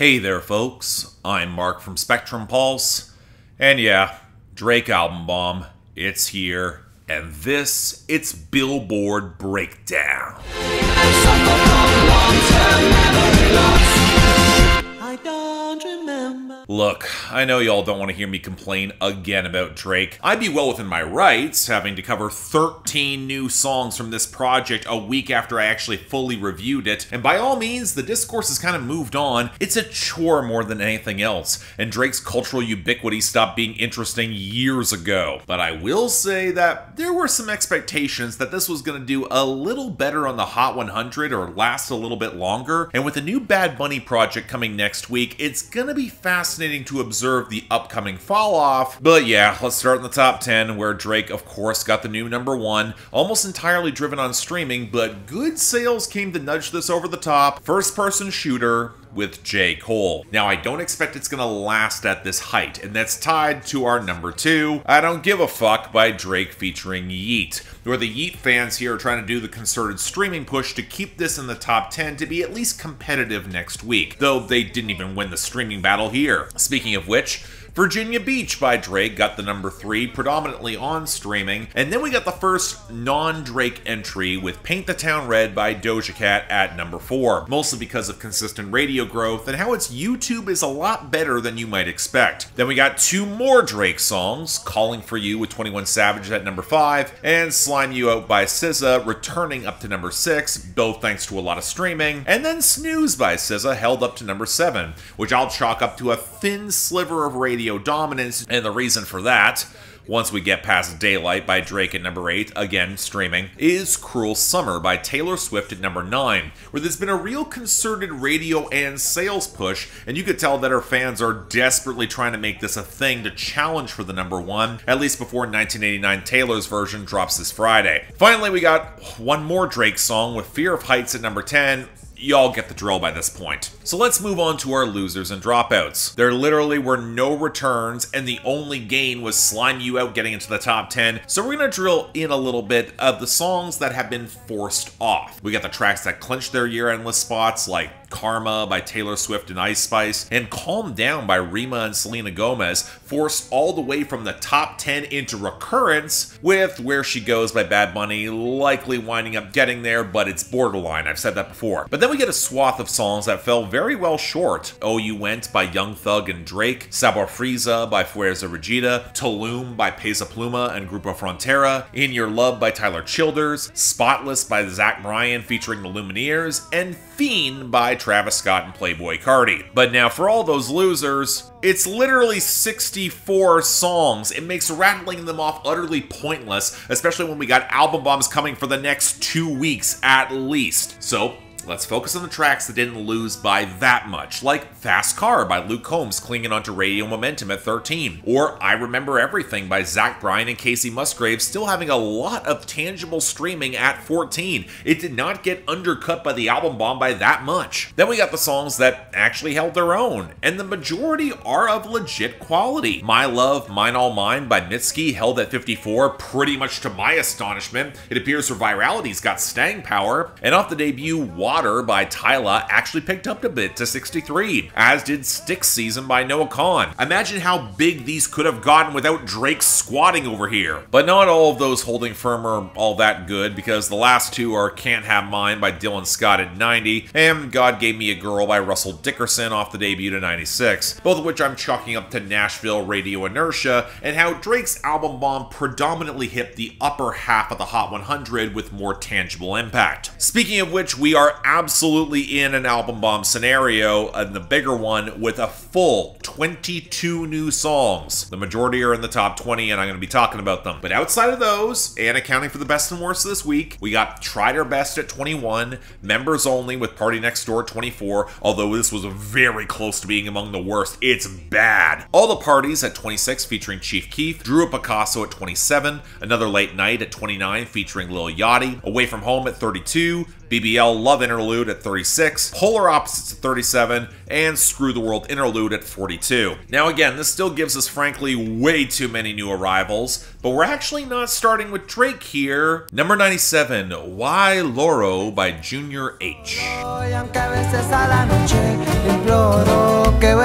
Hey there folks, I'm Mark from Spectrum Pulse, and yeah, Drake album bomb, it's here, and this, it's Billboard Breakdown. I don't remember. Look, I know y'all don't want to hear me complain again about Drake. I'd be well within my rights having to cover 13 new songs from this project a week after I actually fully reviewed it, and by all means, the discourse has kind of moved on. It's a chore more than anything else, and Drake's cultural ubiquity stopped being interesting years ago. But I will say that there were some expectations that this was going to do a little better on the Hot 100 or last a little bit longer, and with the new Bad Bunny project coming next week, it's gonna be fascinating to observe the upcoming fall off. But yeah, let's start in the top 10, where Drake of course got the new #1, almost entirely driven on streaming, but good sales came to nudge this over the top. First person shooter with J. Cole. Now, I don't expect it's gonna last at this height, and that's tied to our #2, I Don't Give a Fuck by Drake featuring Yeat, where the Yeat fans here are trying to do the concerted streaming push to keep this in the top 10 to be at least competitive next week, though they didn't even win the streaming battle here. Speaking of which, Virginia Beach by Drake got the #3, predominantly on streaming, and then we got the first non-Drake entry with Paint the Town Red by Doja Cat at #4, mostly because of consistent radio growth and how its YouTube is a lot better than you might expect. Then we got two more Drake songs, Calling for You with 21 Savage at #5, and Slime You Out by SZA returning up to #6, both thanks to a lot of streaming, and then Snooze by SZA held up to #7, which I'll chalk up to a thin sliver of radio dominance, and the reason for that, once we get past Daylight by Drake at #8, again streaming, is Cruel Summer by Taylor Swift at #9, where there's been a real concerted radio and sales push, and you could tell that her fans are desperately trying to make this a thing to challenge for the #1, at least before 1989 Taylor's version drops this Friday. Finally, we got one more Drake song with Fear of Heights at #10, y'all get the drill by this point. So let's move on to our losers and dropouts. There literally were no returns, and the only gain was Slime You Out getting into the top 10, so we're gonna drill in a little bit of the songs that have been forced off. We got the tracks that clinched their year-end list spots, like Karma by Taylor Swift and Ice Spice, and Calm Down by Rema and Selena Gomez, forced all the way from the top 10 into recurrence, with Where She Goes by Bad Bunny likely winding up getting there, but it's borderline, I've said that before. But then we get a swath of songs that fell very well short. Oh You Went by Young Thug and Drake, Sabor Frieza by Fuerza Regida, Tulum by Peso Pluma and Grupo Frontera, In Your Love by Tyler Childers, Spotless by Zach Bryan featuring The Lumineers, and Fiend by Travis Scott and Playboy Carti. But now for all those losers, it's literally 64 songs. It makes rattling them off utterly pointless, especially when we got album bombs coming for the next 2 weeks at least. So let's focus on the tracks that didn't lose by that much, like Fast Car by Luke Combs clinging onto radio momentum at 13, or I Remember Everything by Zach Bryan and Kacey Musgraves still having a lot of tangible streaming at 14. It did not get undercut by the album bomb by that much. Then we got the songs that actually held their own, and the majority are of legit quality. My Love, Mine All Mine by Mitski held at 54, pretty much to my astonishment. It appears her virality's got staying power, and off the debut, Water by Tyler actually picked up a bit to 63, as did Stick Season by Noah Kahan. Imagine how big these could have gotten without Drake squatting over here. But not all of those holding firm are all that good, because the last two are Can't Have Mine by Dylan Scott at 90, and God Gave Me a Girl by Russell Dickerson off the debut to 96, both of which I'm chalking up to Nashville radio inertia, and how Drake's album bomb predominantly hit the upper half of the Hot 100 with more tangible impact. Speaking of which, we are absolutely in an album bomb scenario, and the bigger one, with a full 22 new songs. The majority are in the top 20, and I'm going to be talking about them. But outside of those, and accounting for the best and worst this week, we got Tried Our Best at 21, Members Only with Party Next Door at 24, although this was very close to being among the worst. It's bad. All the Parties at 26 featuring Chief Keef, Drew Picasso at 27, Another Late Night at 29 featuring Lil Yachty, Away From Home at 32, BBL Love Interlude at 36, Polar Opposites at 37, and Screw the World Interlude at 42. Now again, this still gives us frankly way too many new arrivals, but we're actually not starting with Drake here. #97, Why Loro by Junior H. You know,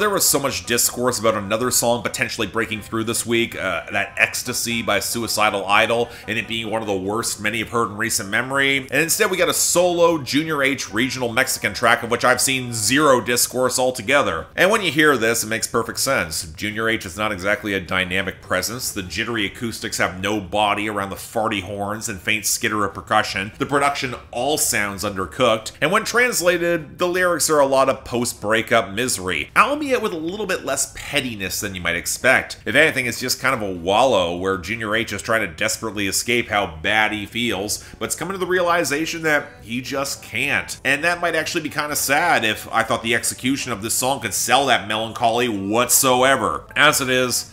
there was so much discourse about another song potentially breaking through this week, that Ecstasy by Suicidal Idol, and it being one of the worst many have heard in recent memory. And instead we got a solo Junior H regional Mexican track of which I've seen zero discourse altogether. And when you hear this, it makes perfect sense. Junior H is not exactly a dynamic presence. The jittery acoustics have no body around the farty horns and faint skitter of percussion. The production all sounds undercooked, and when translated, the lyrics are a lot of post-breakup misery, albeit with a little bit less pettiness than you might expect. If anything, it's just kind of a wallow where Junior H is trying to desperately escape how bad he feels, but it's coming to the realization that he just can't. And that might actually be kind of sad if I thought the execution of this song could sell that melancholy whatsoever. As it is,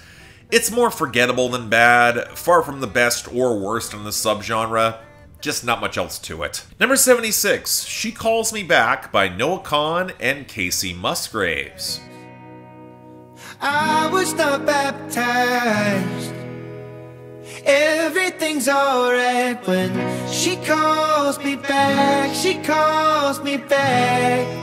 it's more forgettable than bad, far from the best or worst in the subgenre. Just not much else to it. Number 76, She Calls Me Back by Noah Kahan and Kacey Musgraves. I was not baptized. Everything's alright when she calls me back. She calls me back.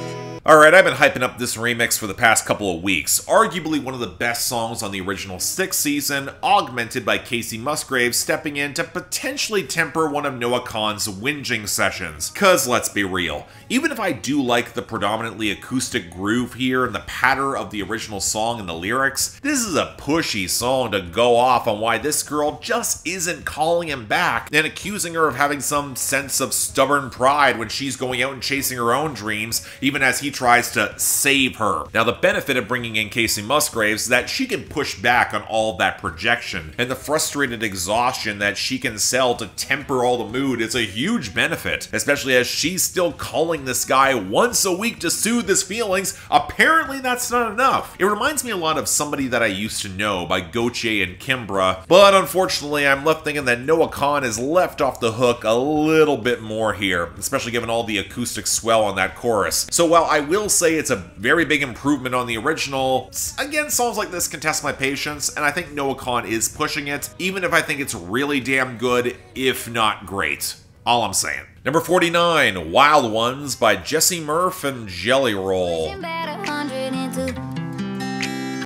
Alright, I've been hyping up this remix for the past couple of weeks. Arguably one of the best songs on the original sixth season, augmented by Kacey Musgraves stepping in to potentially temper one of Noah Kahan's whinging sessions. Cause let's be real, even if I do like the predominantly acoustic groove here and the patter of the original song and the lyrics, this is a pushy song to go off on why this girl just isn't calling him back and accusing her of having some sense of stubborn pride when she's going out and chasing her own dreams, even as he tries to save her. Now, the benefit of bringing in Kacey Musgraves is that she can push back on all that projection, and the frustrated exhaustion that she can sell to temper all the mood is a huge benefit, especially as she's still calling this guy once a week to soothe his feelings. Apparently, that's not enough. It reminds me a lot of Somebody That I Used to Know by Gauthier and Kimbra, but unfortunately, I'm left thinking that Noah Kahan is left off the hook a little bit more here, especially given all the acoustic swell on that chorus. So while I will say it's a very big improvement on the original, again, songs like this can test my patience, and I think Noah Kahan is pushing it, even if I think it's really damn good, if not great. All I'm saying. Number 49, Wild Ones by Jessie Murph and Jelly Roll.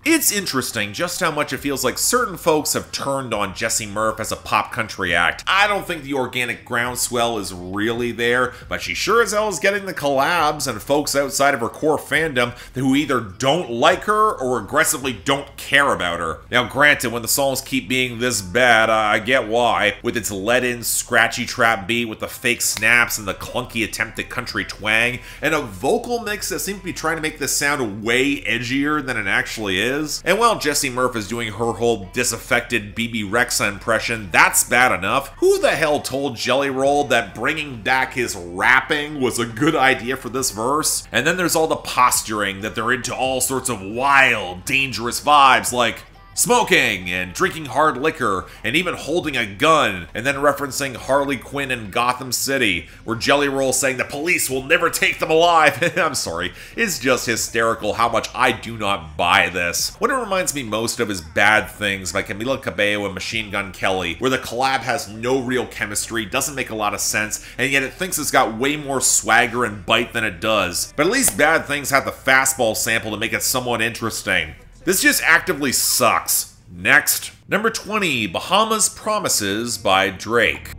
It's interesting just how much it feels like certain folks have turned on Jessie Murph as a pop country act. I don't think the organic groundswell is really there, but she sure as hell is getting the collabs and folks outside of her core fandom who either don't like her or aggressively don't care about her. Now granted, when the songs keep being this bad, I get why, with its lead-in, scratchy trap beat with the fake snaps and the clunky attempt at country twang, and a vocal mix that seems to be trying to make this sound way edgier than it actually is. And while Jessie Murph is doing her whole disaffected BB Rexa impression, that's bad enough. Who the hell told Jelly Roll that bringing back his rapping was a good idea for this verse? And then there's all the posturing that they're into all sorts of wild, dangerous vibes like smoking and drinking hard liquor and even holding a gun, and then referencing Harley Quinn and Gotham City, where Jelly Roll saying the police will never take them alive. I'm sorry, it's just hysterical how much I do not buy this. What it reminds me most of is Bad Things by Camila Cabello and Machine Gun Kelly, where the collab has no real chemistry, doesn't make a lot of sense, and yet it thinks it's got way more swagger and bite than it does. But at least Bad Things had the fastball sample to make it somewhat interesting. This just actively sucks. Next. Number 20, Bahamas Promises by Drake.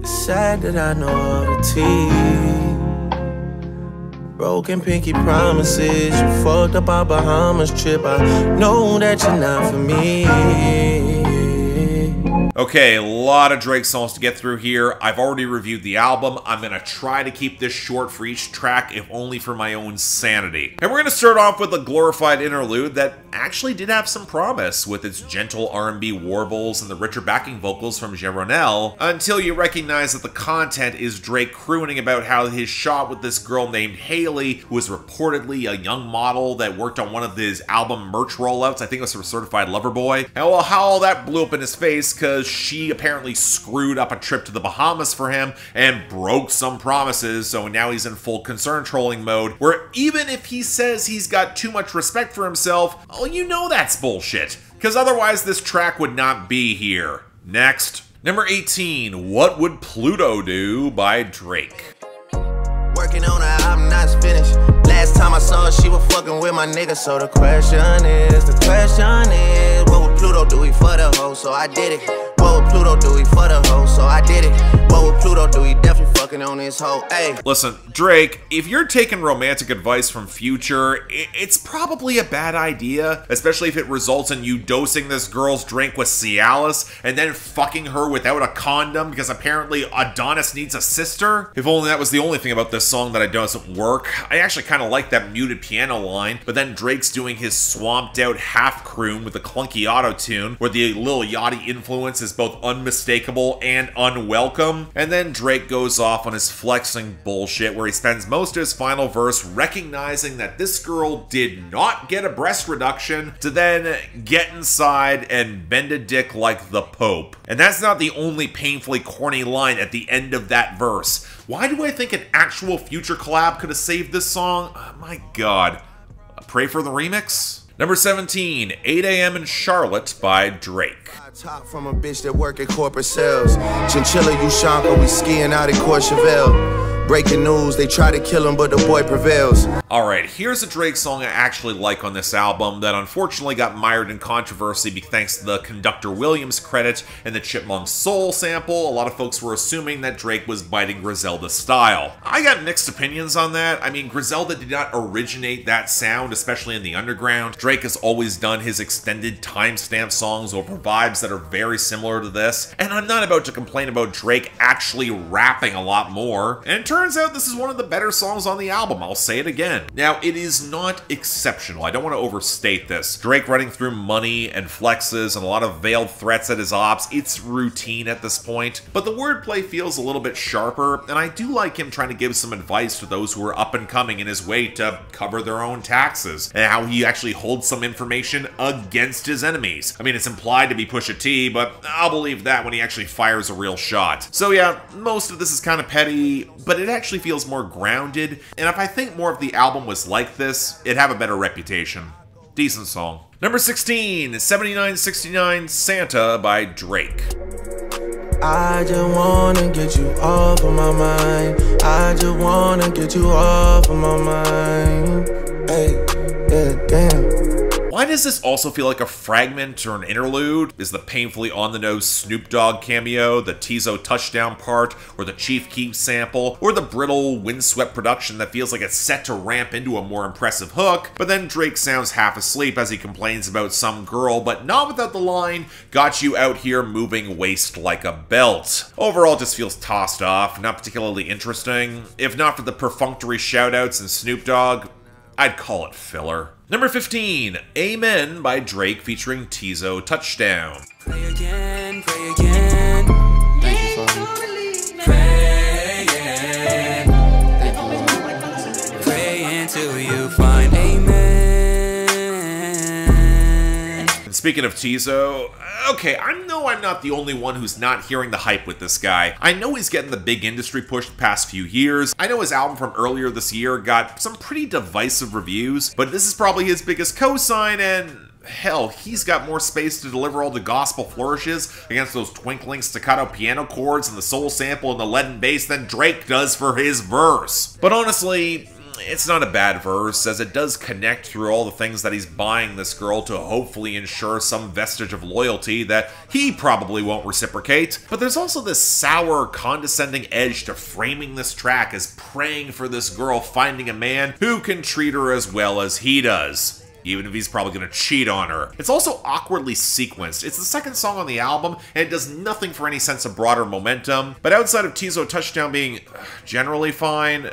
It's sad that I know all the tea. Broken pinky promises. You fucked up our Bahamas trip. I know that you're not for me. Okay, a lot of Drake songs to get through here. I've already reviewed the album. I'm going to try to keep this short for each track, if only for my own sanity. And we're going to start off with a glorified interlude that actually did have some promise, with its gentle R&B warbles and the richer backing vocals from Jeronel, until you recognize that the content is Drake crooning about how his shot with this girl named Haley, who was reportedly a young model that worked on one of his album merch rollouts, I think it was for Certified Lover Boy, and well, how all that blew up in his face because she apparently screwed up a trip to the Bahamas for him and broke some promises, so now he's in full concern trolling mode, where even if he says he's got too much respect for himself, oh, you know that's bullshit, because otherwise this track would not be here. Next. Number 18, What Would Pluto Do by Drake. Working on a, I'm not time's finished. Last time I saw her, she was fucking with my nigga. So the question is, what would Pluto do? He for the hoe, so I did it. What would Pluto do? He for the hoe, so I did it. What would Pluto do? He definitely fucking on his hoe. Hey. Listen, Drake, if you're taking romantic advice from Future, it's probably a bad idea, especially if it results in you dosing this girl's drink with Cialis and then fucking her without a condom because apparently Adonis needs a sister. If only that was the only thing about this song that it doesn't work. I actually kind of like that muted piano line, but then Drake's doing his swamped out half croon with the clunky auto-tune where the Lil Yachty influence is both unmistakable and unwelcome. And then Drake goes off on his flexing bullshit where he spends most of his final verse recognizing that this girl did not get a breast reduction to then get inside and bend a dick like the Pope. And that's not the only painfully corny line at the end of that verse. Why do I think an actual Future collab could have saved this song? Oh my god. Pray for the remix? Number 17, 8 a.m. in Charlotte by Drake. Top from a bitch that work at corporate sales. Chinchilla, you shopper, we skiing out at Courchevel. Breaking news, they try to kill him, but the boy prevails. Alright, here's a Drake song I actually like on this album that unfortunately got mired in controversy thanks to the Conductor Williams credit and the Chipmunk Soul sample. A lot of folks were assuming that Drake was biting Griselda's style. I got mixed opinions on that. I mean, Griselda did not originate that sound, especially in the underground. Drake has always done his extended timestamp songs over vibes that are very similar to this, and I'm not about to complain about Drake actually rapping a lot more. And it turns out this is one of the better songs on the album, I'll say it again. Now, it is not exceptional. I don't want to overstate this. Drake running through money and flexes and a lot of veiled threats at his ops, it's routine at this point. But the wordplay feels a little bit sharper, and I do like him trying to give some advice to those who are up and coming in his way to cover their own taxes, and how he actually holds some information against his enemies. I mean, it's implied to be Pusha T, but I'll believe that when he actually fires a real shot. So yeah, most of this is kind of petty, but it actually feels more grounded, and if I think more of the album was like this, it'd have a better reputation. Decent song. Number 16, 7969 Santa by Drake. I just wanna get you off of my mind. I just wanna get you off of my mind. Hey, yeah, damn. Why does this also feel like a fragment or an interlude? Is the painfully on-the-nose Snoop Dogg cameo, the Teezo Touchdown part, or the Chief Keef sample, or the brittle, windswept production that feels like it's set to ramp into a more impressive hook, but then Drake sounds half asleep as he complains about some girl, but not without the line, "Got you out here moving waist like a belt." Overall, it just feels tossed off, not particularly interesting. If not for the perfunctory shoutouts and Snoop Dogg, I'd call it filler. Number 15, Amen by Drake featuring Teezo Touchdown. Pray again, pray again. Thank you, Father. Pray, yeah. Thank you. Pray until you find Amen. And speaking of Teezo, okay, I know I'm not the only one who's not hearing the hype with this guy. I know he's getting the big industry push the past few years. I know his album from earlier this year got some pretty divisive reviews, but this is probably his biggest cosign, and hell, he's got more space to deliver all the gospel flourishes against those twinkling staccato piano chords and the soul sample and the leaden bass than Drake does for his verse. But honestly, it's not a bad verse, as it does connect through all the things that he's buying this girl to hopefully ensure some vestige of loyalty that he probably won't reciprocate. But there's also this sour, condescending edge to framing this track as praying for this girl finding a man who can treat her as well as he does, even if he's probably gonna cheat on her. It's also awkwardly sequenced. It's the second song on the album, and it does nothing for any sense of broader momentum. But outside of Teezo Touchdown being generally fine,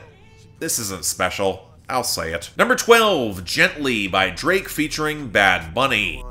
this isn't special. I'll say it. Number 12, Gently by Drake featuring Bad Bunny.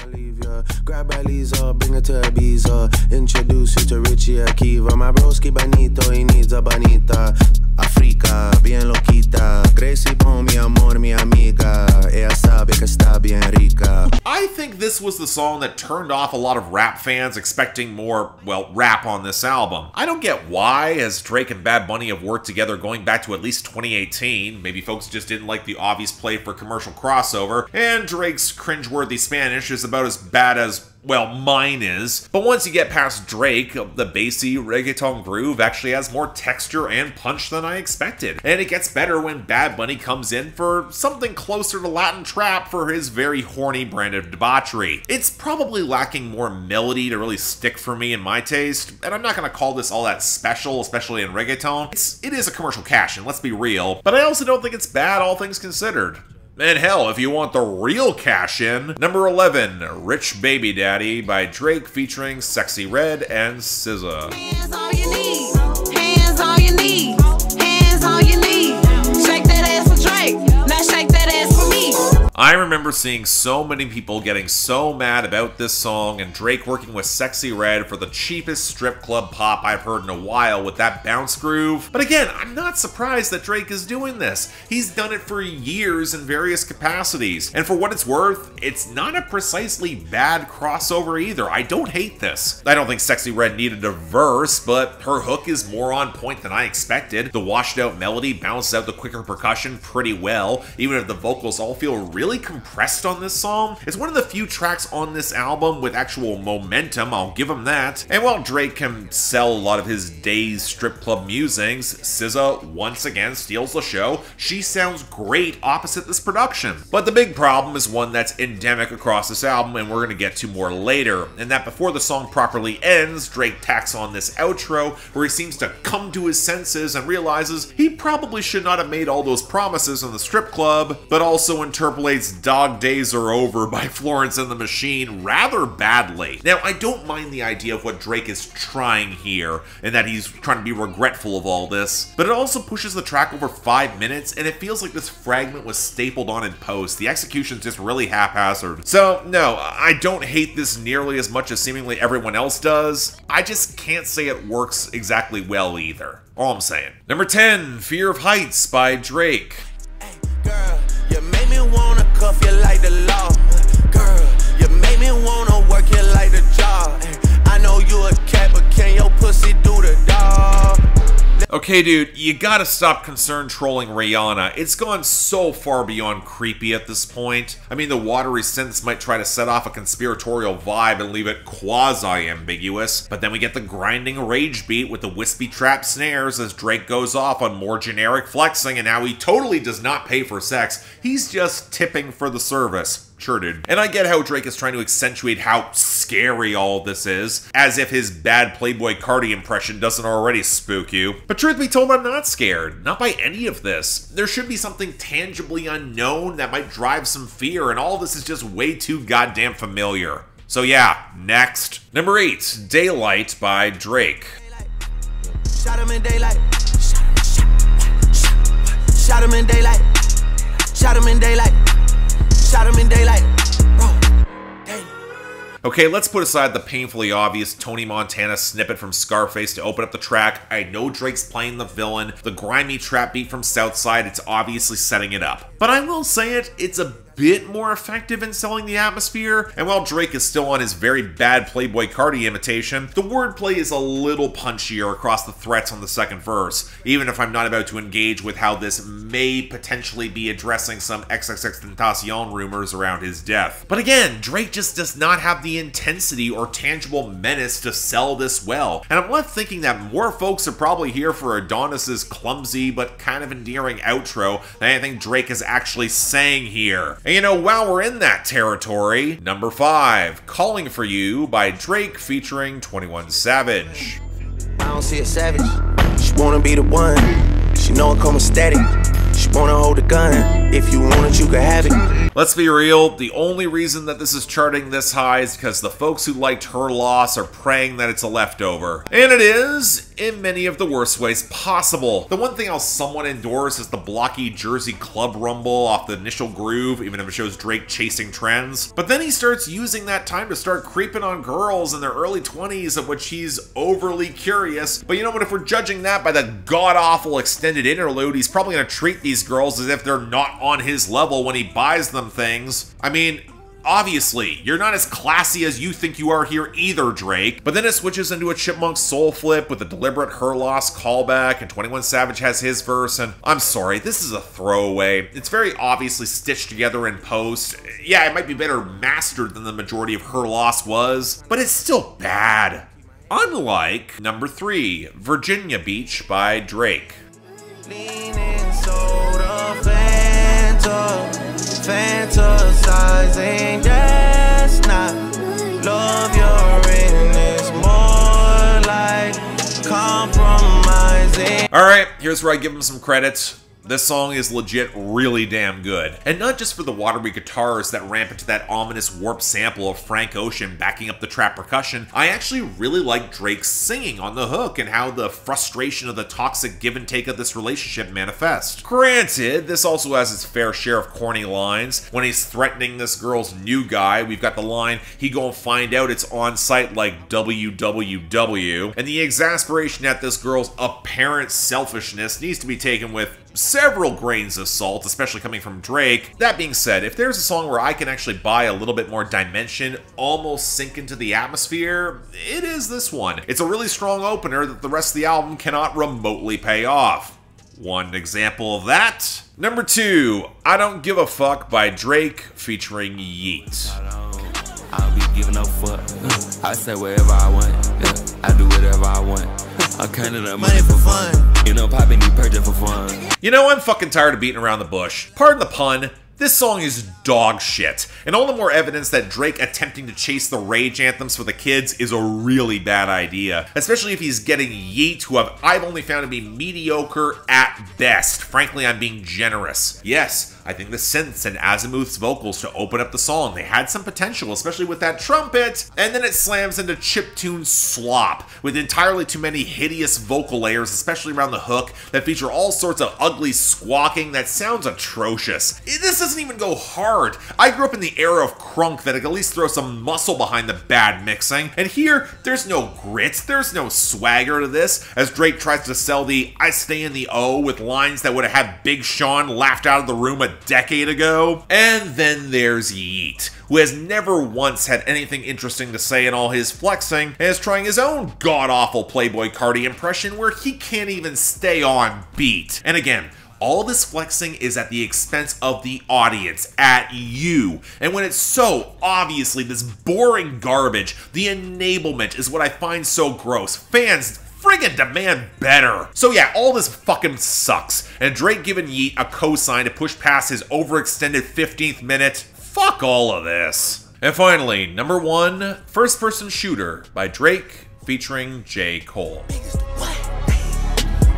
Grab her, Lisa, bring her to Ibiza. Introduce you to Richie Akiva. My broski bonito, he needs a bonita. Africa, bien loquita. Gracie, bon, mi amor, mi amiga. Ella sabe que está bien rica. I think this was the song that turned off a lot of rap fans expecting more, well, rap on this album. I don't get why, as Drake and Bad Bunny have worked together going back to at least 2018. Maybe folks just didn't like the obvious play for commercial crossover, and Drake's cringeworthy Spanish is about as bad as well, mine is. But once you get past Drake, the bassy reggaeton groove actually has more texture and punch than I expected. And it gets better when Bad Bunny comes in for something closer to Latin trap for his very horny brand of debauchery. It's probably lacking more melody to really stick for me in my taste, and I'm not gonna call this all that special, especially in reggaeton. It is a commercial cash, and let's be real, but I also don't think it's bad, all things considered. And hell, if you want the real cash in, number 11, Rich Baby Daddy by Drake featuring Sexyy Red and SZA. Hands on your knees, hands on your knees, hands on your knees. Shake that ass for Drake, now shake that ass for me. I remember seeing so many people getting so mad about this song and Drake working with Sexyy Red for the cheapest strip club pop I've heard in a while with that bounce groove. But again, I'm not surprised that Drake is doing this. He's done it for years in various capacities. And for what it's worth, it's not a precisely bad crossover either. I don't hate this. I don't think Sexyy Red needed a verse, but her hook is more on point than I expected. The washed out melody balances out the quicker percussion pretty well, even if the vocals all feel really compressed on this song. It's one of the few tracks on this album with actual momentum, I'll give him that. And while Drake can sell a lot of his day's strip club musings, SZA once again steals the show. She sounds great opposite this production. But the big problem is one that's endemic across this album, and we're gonna get to more later, and that before the song properly ends, Drake tacks on this outro where he seems to come to his senses and realizes he probably should not have made all those promises in the strip club, but also interpolates Dog Days Are Over by Florence and the Machine rather badly. Now, I don't mind the idea of what Drake is trying here, and that he's trying to be regretful of all this, but it also pushes the track over 5 minutes, and it feels like this fragment was stapled on in post. The execution's just really haphazard. So, no, I don't hate this nearly as much as seemingly everyone else does. I just can't say it works exactly well either. All I'm saying. Number 10, Fear of Heights by Drake. Hey, girl, you made me wanna cuff you like the law, girl, you made me wanna work you like the job, I know you a cat, but can your pussy do the dog? Okay, dude, you gotta stop concern trolling Rihanna. It's gone so far beyond creepy at this point. I mean, the watery synths might try to set off a conspiratorial vibe and leave it quasi-ambiguous, but then we get the grinding rage beat with the wispy trap snares as Drake goes off on more generic flexing and how he totally does not pay for sex. He's just tipping for the service. Sure, dude. And I get how Drake is trying to accentuate how scary all this is, as if his bad Playboy Carti impression doesn't already spook you. But truth be told, I'm not scared. Not by any of this. There should be something tangibly unknown that might drive some fear, and all this is just way too goddamn familiar. So yeah, next. Number 8, Daylight by Drake. Shot him in daylight. Shot him in daylight. Shot him in daylight. Shot him in daylight. Okay, let's put aside the painfully obvious Tony Montana snippet from Scarface to open up the track. I know Drake's playing the villain. The grimy trap beat from Southside, it's obviously setting it up. But I will say it, it's a bit more effective in selling the atmosphere, and while Drake is still on his very bad Playboy Carti imitation, the wordplay is a little punchier across the threats on the second verse, even if I'm not about to engage with how this may potentially be addressing some XXXTentacion rumors around his death. But again, Drake just does not have the intensity or tangible menace to sell this well, and I'm left thinking that more folks are probably here for Adonis's clumsy but kind of endearing outro than anything Drake is actually saying here. And you know, while we're in that territory, number 5, Calling For You by Drake featuring 21 Savage. I don't see a savage. She wanna be the one. She know I come static. She wanna hold a gun. If you want it, you can have it. Let's be real, the only reason that this is charting this high is because the folks who liked Her Loss are praying that it's a leftover. And it is, in many of the worst ways possible. The one thing I'll somewhat endorse is the blocky Jersey club rumble off the initial groove, even if it shows Drake chasing trends. But then he starts using that time to start creeping on girls in their early 20s, of which he's overly curious. But you know what, if we're judging that by the god-awful extended interlude, he's probably gonna treat these girls as if they're not on his level when he buys them things. I mean, Obviously, you're not as classy as you think you are here either, Drake. But then it switches into a Chipmunk soul flip with a deliberate her loss callback, and 21 Savage has his verse, and I'm sorry, this is a throwaway. It's very obviously stitched together in post. Yeah, it might be better mastered than the majority of her loss was, but it's still bad. Unlike number 3, Virginia Beach by Drake. Fantasizing, that's not love you're in, it's more like compromising. Alright, here's where I give him some credits. This song is legit really damn good. And not just for the watery guitars that ramp into that ominous warp sample of Frank Ocean backing up the trap percussion, I actually really like Drake's singing on the hook and how the frustration of the toxic give and take of this relationship manifests. Granted, this also has its fair share of corny lines. When he's threatening this girl's new guy, we've got the line, he gonna find out it's on site like www, and the exasperation at this girl's apparent selfishness needs to be taken with several grains of salt, especially coming from Drake. That being said, if there's a song where I can actually buy a little bit more dimension, almost sink into the atmosphere, it is this one. It's a really strong opener that the rest of the album cannot remotely pay off. One example of that. Number 2, I Don't Give a Fuck by Drake featuring Yeat. I'll be giving a fuck. I say wherever I want. I do whatever I want. I counted up money for fun. You know, popping the purchase for fun. You know, I'm fucking tired of beating around the bush. Pardon the pun. This song is dog shit, and all the more evidence that Drake attempting to chase the rage anthems for the kids is a really bad idea, especially if he's getting Yeat, who I've only found to be mediocre at best. Frankly, I'm being generous. Yes, I think the synths and Azimuth's vocals to open up the song, they had some potential, especially with that trumpet, and then it slams into chiptune slop, with entirely too many hideous vocal layers, especially around the hook, that feature all sorts of ugly squawking that sounds atrocious. This doesn't even go hard. I grew up in the era of crunk that I could at least throw some muscle behind the bad mixing, and here, there's no grit, there's no swagger to this, as Drake tries to sell the I stay in the O with lines that would have had Big Sean laughed out of the room a decade ago. And then there's Yeat, who has never once had anything interesting to say in all his flexing, and is trying his own god-awful Playboy Carti impression where he can't even stay on beat. And again, all this flexing is at the expense of the audience, at you. And when it's so obviously this boring garbage, the enablement is what I find so gross. Fans friggin' demand better. So yeah, all this fucking sucks. And Drake giving Yeat a cosign to push past his overextended 15th minute. Fuck all of this. And finally, number 1, First Person Shooter by Drake featuring J. Cole.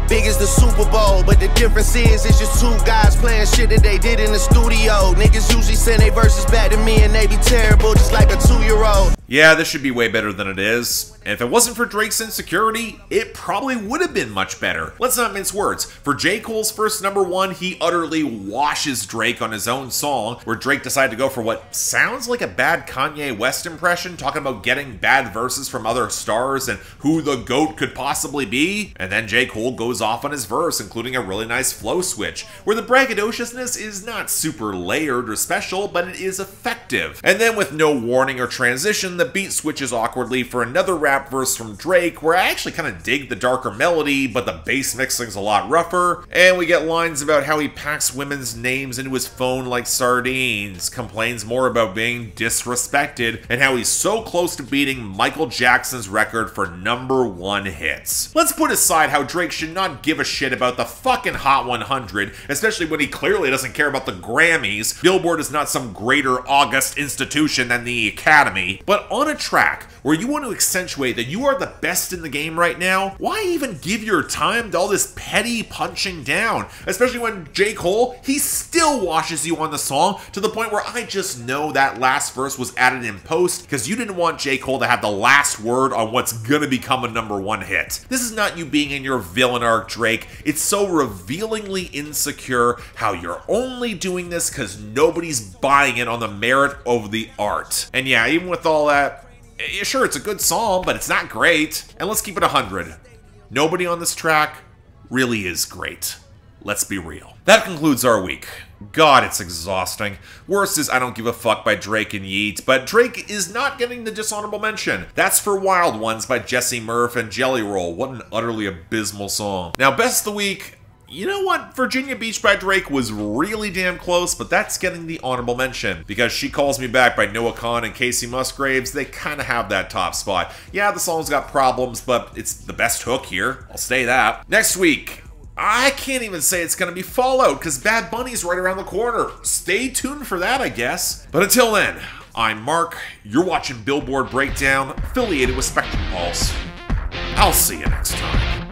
Big as the Super Bowl, but the difference is it's just two guys playing shit that they did in the studio. Niggas usually send their verses back to me and they be terrible, just like a 2-year-old. Yeah, this should be way better than it is. And if it wasn't for Drake's insecurity, it probably would have been much better. Let's not mince words. For J. Cole's first number 1, he utterly washes Drake on his own song, where Drake decided to go for what sounds like a bad Kanye West impression, talking about getting bad verses from other stars and who the GOAT could possibly be. And then J. Cole goes off on his verse, including a really nice flow switch, where the braggadociousness is not super layered or special, but it is effective. And then with no warning or transition, the beat switches awkwardly for another rap verse from Drake, where I actually kind of dig the darker melody, but the bass mixing's a lot rougher, and we get lines about how he packs women's names into his phone like sardines, complains more about being disrespected, and how he's so close to beating Michael Jackson's record for #1 hits. Let's put aside how Drake should not give a shit about the fucking Hot 100, especially when he clearly doesn't care about the Grammys. Billboard is not some greater august institution than the Academy, but on a track where you want to accentuate that you are the best in the game right now, why even give your time to all this petty punching down? Especially when J. Cole, he still washes you on the song to the point where I just know that last verse was added in post because you didn't want J. Cole to have the last word on what's gonna become a #1 hit. This is not you being in your villain arc, Drake. It's so revealingly insecure how you're only doing this because nobody's buying it on the merit of the art. And yeah, even with all that, sure, it's a good song, but it's not great. And let's keep it 100. Nobody on this track really is great. Let's be real. That concludes our week. God, it's exhausting. Worst is I Don't Give a Fuck by Drake and Yeat, but Drake is not getting the dishonorable mention. That's for Wild Ones by Jessie Murph and Jelly Roll. What an utterly abysmal song. Now, best of the week, you know what? Virginia Beach by Drake was really damn close, but that's getting the honorable mention. Because She Calls Me Back by Noah Kahan and Kacey Musgraves, they kind of have that top spot. Yeah, the song's got problems, but it's the best hook here. I'll say that. Next week, I can't even say it's going to be Fallout, because Bad Bunny's right around the corner. Stay tuned for that, I guess. But until then, I'm Mark. You're watching Billboard Breakdown, affiliated with Spectrum Pulse. I'll see you next time.